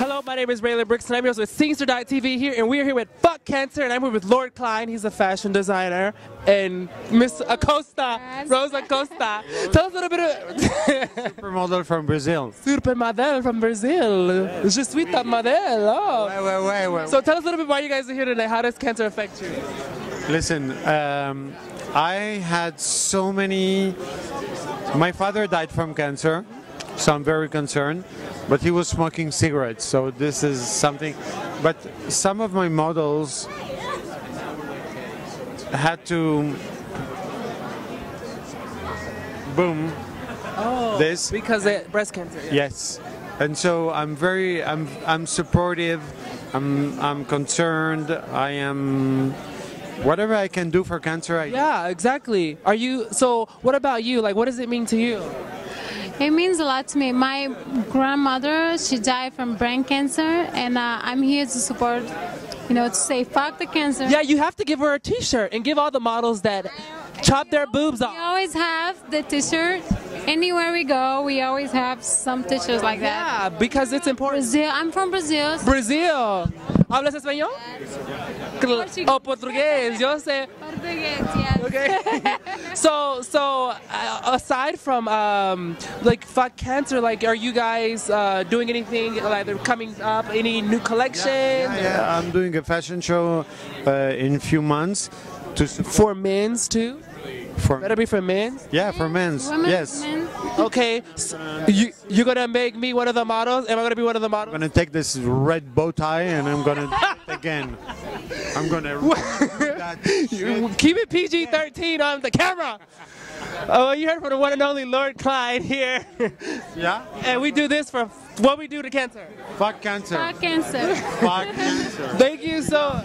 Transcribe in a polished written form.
Hello, my name is Braylen Brooks, and I'm here with Scenester.TV here, and we're here with Fuck Cancer, and I'm here with Lloyd Klein. He's a fashion designer, and Miss Acosta, Rose Costa. Tell us a little bit of... Supermodel from Brazil. Supermodel from Brazil. Yes. Je suis ta model. Oh. Wait. So tell us a little bit why you guys are here today. How does cancer affect you? Listen, I had so many... My father died from cancer, so I'm very concerned, but he was smoking cigarettes, so this is something. But some of my models had to boom this because of breast cancer. Yeah. Yes, and so I'm supportive, I'm concerned, I am. Whatever I can do for cancer, I do. Yeah, exactly. Are you, so what about you? Like, what does it mean to you? It means a lot to me. My grandmother, she died from brain cancer, and I'm here to support, you know, to say fuck the cancer. Yeah, you have to give her a t-shirt and give all the models that chop their boobs off. We always have the t-shirt. Anywhere we go, we always have some t-shirts like that. Yeah, because it's important. Brazil. I'm from Brazil. So Brazil. ¿Hablas español? Oh, Portuguese, yo sé. Portuguese, yes. Okay. So aside from like Fuck Cancer, like, are you guys doing anything, like, coming up, any new collections? Yeah, I'm doing a fashion show in a few months. For men's too? Better be for men? Yeah, for men's. Women, yes. Men. Okay, so you're gonna make me one of the models? Am I gonna be one of the models? I'm gonna take this red bow tie and I'm gonna do it again. I'm gonna keep it PG-13 on the camera. Oh, you heard from the one and only Lloyd Klein here. Yeah. And we do this for what we do to cancer. Fuck cancer. Fuck cancer. Fuck cancer. Thank you so.